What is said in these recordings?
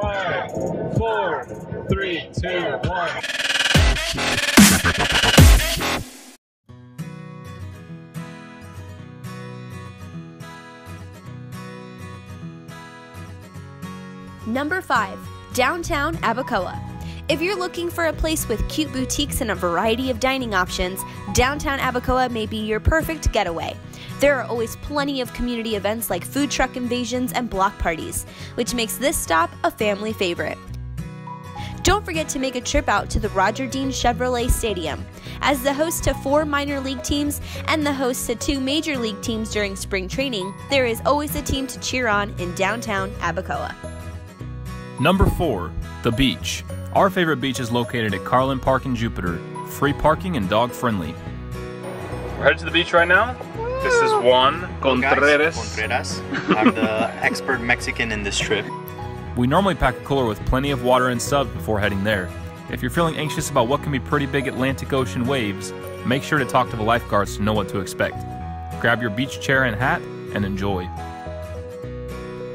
5, 4, 3, 2, 1. Number 5, Downtown Abacoa. If you're looking for a place with cute boutiques and a variety of dining options, Downtown Abacoa may be your perfect getaway. There are always plenty of community events like food truck invasions and block parties, which makes this stop a family favorite. Don't forget to make a trip out to the Roger Dean Stadium. As the host to 4 minor league teams and the host to 2 major league teams during spring training, there is always a team to cheer on in Downtown Abacoa. Number 4, The Beach. Our favorite beach is located at Carlin Park in Jupiter, free parking and dog friendly. We're headed to the beach right now. This is Juan Contreras. I'm the expert Mexican in this trip. We normally pack a cooler with plenty of water and subs before heading there. If you're feeling anxious about what can be pretty big Atlantic Ocean waves, make sure to talk to the lifeguards to know what to expect. Grab your beach chair and hat and enjoy.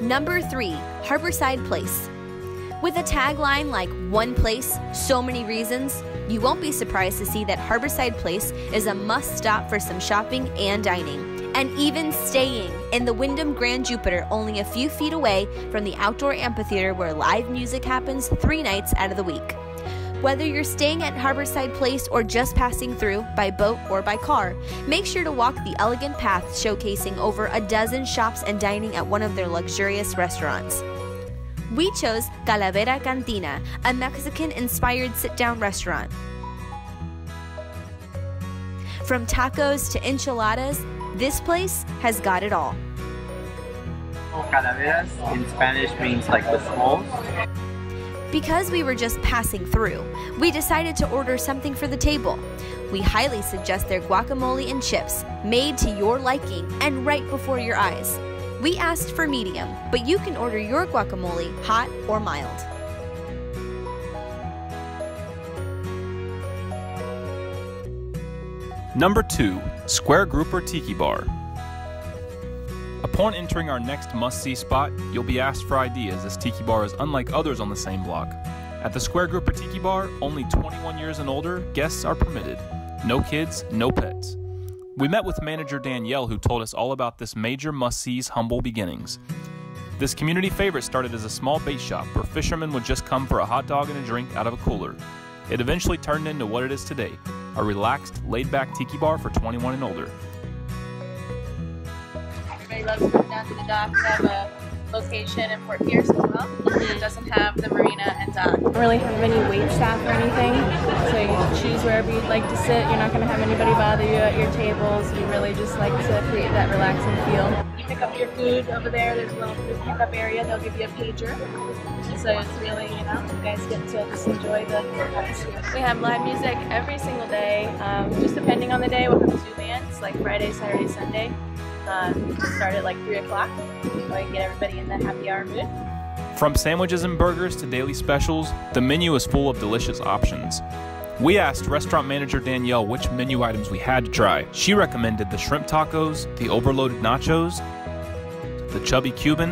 Number 3, Harborside Place. With a tagline like "One place, so many reasons," you won't be surprised to see that Harborside Place is a must-stop for some shopping and dining, and even staying in the Wyndham Grand Jupiter, only a few feet away from the outdoor amphitheater where live music happens 3 nights out of the week. Whether you're staying at Harborside Place or just passing through by boat or by car, make sure to walk the elegant path showcasing over a dozen shops and dining at one of their luxurious restaurants. We chose Calavera Cantina, a Mexican-inspired sit-down restaurant. From tacos to enchiladas, this place has got it all. Calaveras in Spanish means like the smalls. Because we were just passing through, we decided to order something for the table. We highly suggest their guacamole and chips, made to your liking and right before your eyes. We asked for medium, but you can order your guacamole hot or mild. Number 2, Square Grouper Tiki Bar. Upon entering our next must-see spot, you'll be asked for ID, as this tiki bar is unlike others on the same block. At the Square Grouper Tiki Bar, only 21 years and older guests are permitted. No kids, no pets. We met with manager Danielle, who told us all about this major must-see's humble beginnings. This community favorite started as a small bait shop where fishermen would just come for a hot dog and a drink out of a cooler. It eventually turned into what it is today, a relaxed, laid-back tiki bar for 21 and older. Everybody loves coming down to the dock. We have a location in Fort Pierce as well. It doesn't have the marina and dock. We don't really have any wait staff or anything, so you can choose wherever you'd like to sit. You're not going to have anybody bother you at your tables. You really just like to create that relaxing feel. You pick up your food over there. There's a little food pickup area. They'll give you a pager. So it's really, you know, you guys get to just enjoy the atmosphere. We have live music every single day, just depending on the day. We'll have two bands, like Friday, Saturday, Sunday. Start at like 3 o'clock so I can get everybody in that happy hour mood. From sandwiches and burgers to daily specials, the menu is full of delicious options. We asked restaurant manager Danielle which menu items we had to try. She recommended the shrimp tacos, the overloaded nachos, the chubby Cuban,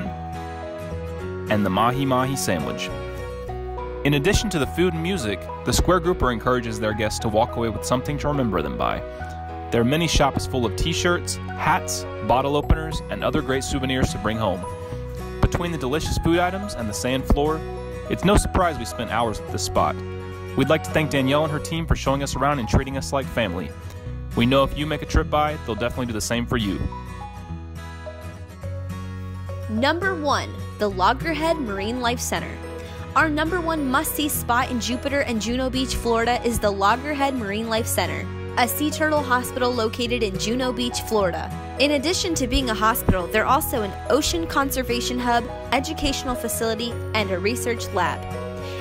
and the mahi-mahi sandwich. In addition to the food and music, the Square Grouper encourages their guests to walk away with something to remember them by. Their mini shop is full of t-shirts, hats, bottle openers, and other great souvenirs to bring home. Between the delicious food items and the sand floor, it's no surprise we spent hours at this spot. We'd like to thank Danielle and her team for showing us around and treating us like family. We know if you make a trip by, they'll definitely do the same for you. Number 1, the Loggerhead Marine Life Center. Our number 1 must-see spot in Jupiter and Juno Beach, Florida is the Loggerhead Marine Life Center, a sea turtle hospital located in Juno Beach, Florida. In addition to being a hospital, they're also an ocean conservation hub, educational facility, and a research lab.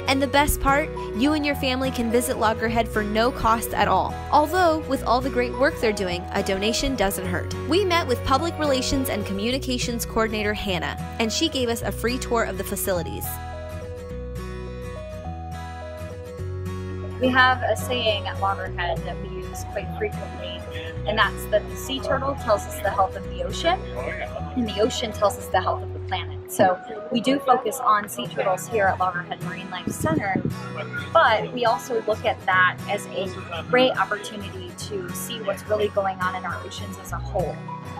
And the best part, you and your family can visit Loggerhead for no cost at all. Although, with all the great work they're doing, a donation doesn't hurt. We met with Public Relations and Communications Coordinator Hannah, and she gave us a free tour of the facilities. We have a saying at Loggerhead that we use quite frequently, and that's that the sea turtle tells us the health of the ocean, and the ocean tells us the health of the planet. So we do focus on sea turtles here at Loggerhead Marine Life Center, but we also look at that as a great opportunity to see what's really going on in our oceans as a whole.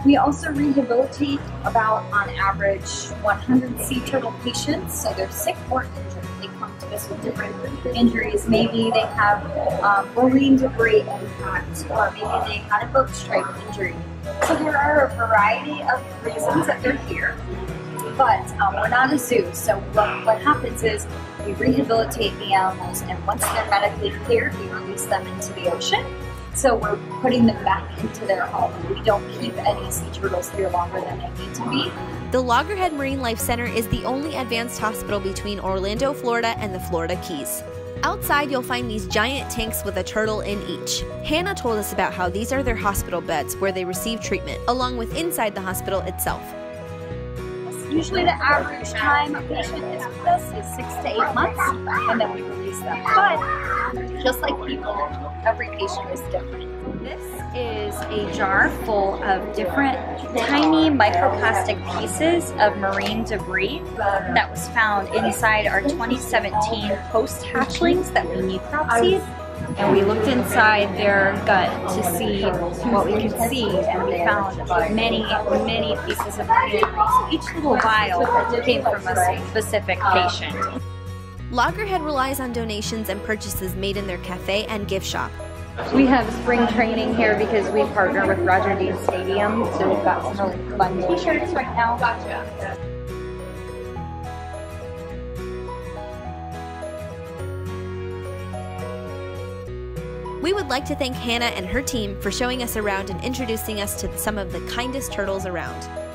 We also rehabilitate about, on average, 100 sea turtle patients, so they're sick or injured. They come to us with different injuries. Maybe they have rolling debris impact, or maybe they had a boat strike injury. So there are a variety of reasons that they're here, but we're not a zoo, so what happens is we rehabilitate the animals, and once they're medically cleared, we release them into the ocean. So we're putting them back into their home. We don't keep any sea turtles here longer than they need to be. The Loggerhead Marine Life Center is the only advanced hospital between Orlando, Florida and the Florida Keys. Outside, you'll find these giant tanks with a turtle in each. Hannah told us about how these are their hospital beds where they receive treatment, along with inside the hospital itself. Usually the average time a patient is with us is 6 to 8 months, and then we release them. But just like people, every patient is different. This is a jar full of different tiny microplastic pieces of marine debris that was found inside our 2017 post-hatchlings that we necropsied. And we looked inside their gut to see what we could see, and we found many, many pieces of debris. So each little vial came from a specific patient. Loggerhead relies on donations and purchases made in their cafe and gift shop. We have spring training here because we partner with Roger Dean Stadium, so we've got some really fun t-shirts right now. Gotcha. We would like to thank Hannah and her team for showing us around and introducing us to some of the kindest turtles around.